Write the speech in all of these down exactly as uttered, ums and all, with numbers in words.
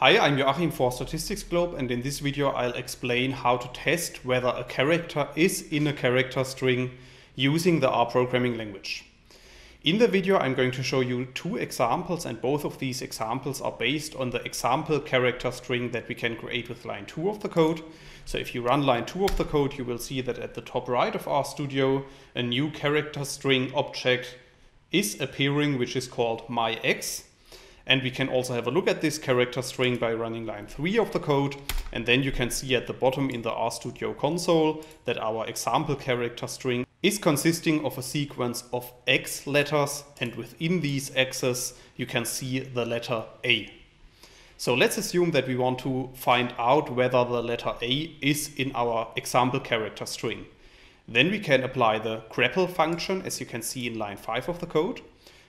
Hi, I'm Joachim for Statistics Globe, and in this video I'll explain how to test whether a character is in a character string using the R programming language. In the video I'm going to show you two examples, and both of these examples are based on the example character string that we can create with line two of the code. So if you run line two of the code, you will see that at the top right of RStudio a new character string object is appearing, which is called myX. And we can also have a look at this character string by running line three of the code. And then you can see at the bottom in the RStudio console that our example character string is consisting of a sequence of X letters. And within these X's, you can see the letter A. So let's assume that we want to find out whether the letter A is in our example character string. Then we can apply the grepl function, as you can see in line five of the code.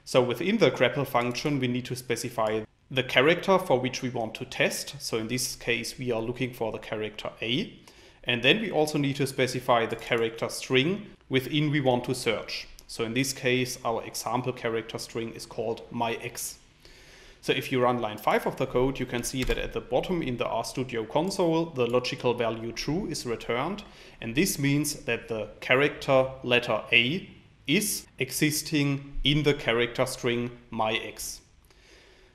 So within the grepl function, we need to specify the character for which we want to test. So in this case, we are looking for the character A. And then we also need to specify the character string within we want to search. So in this case, our example character string is called myX. So if you run line five of the code, you can see that at the bottom in the RStudio console, the logical value true is returned. And this means that the character letter A is existing in the character string myX.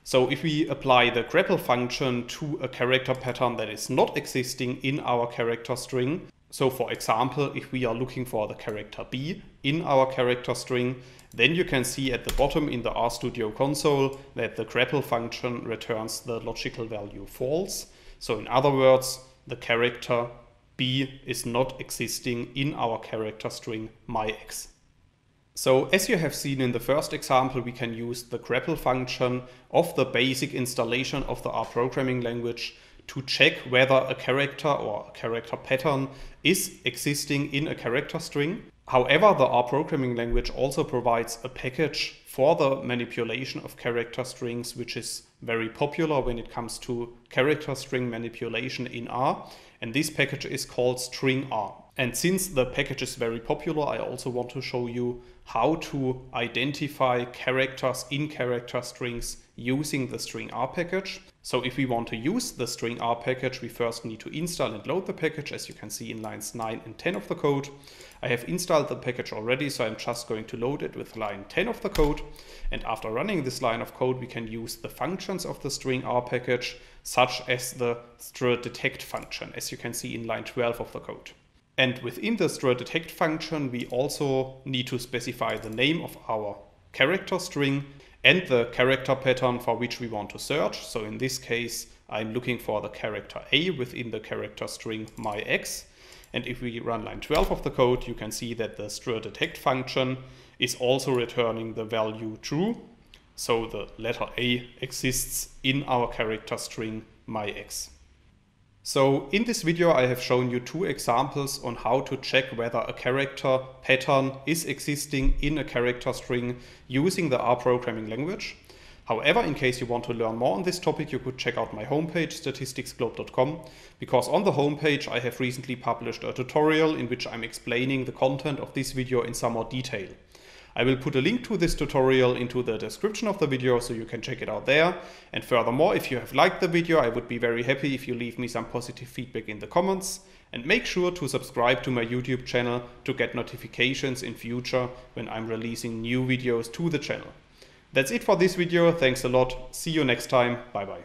So if we apply the grepl function to a character pattern that is not existing in our character string, so for example, if we are looking for the character B in our character string, then you can see at the bottom in the RStudio console that the grepl function returns the logical value false. So in other words, the character B is not existing in our character string myX. So as you have seen in the first example, we can use the grepl function of the basic installation of the R programming language to check whether a character or a character pattern is existing in a character string. However, the R programming language also provides a package for the manipulation of character strings, which is very popular when it comes to character string manipulation in R. And this package is called stringr. And since the package is very popular, I also want to show you how to identify characters in character strings using the stringr package. So if we want to use the stringr package, we first need to install and load the package, as you can see in lines nine and ten of the code. I have installed the package already, so I'm just going to load it with line ten of the code. And after running this line of code, we can use the functions of the stringr package, such as the str_detect function, as you can see in line twelve of the code. And within the str_detect function, we also need to specify the name of our character string and the character pattern for which we want to search. So in this case, I'm looking for the character A within the character string myX. And if we run line twelve of the code, you can see that the str_detect function is also returning the value true. So the letter A exists in our character string myX. So in this video, I have shown you two examples on how to check whether a character pattern is existing in a character string using the R programming language. However, in case you want to learn more on this topic, you could check out my homepage, statistics globe dot com, because on the homepage I have recently published a tutorial in which I'm explaining the content of this video in some more detail. I will put a link to this tutorial into the description of the video, so you can check it out there. And furthermore, if you have liked the video, I would be very happy if you leave me some positive feedback in the comments. And make sure to subscribe to my YouTube channel to get notifications in future when I'm releasing new videos to the channel. That's it for this video. Thanks a lot. See you next time. Bye bye.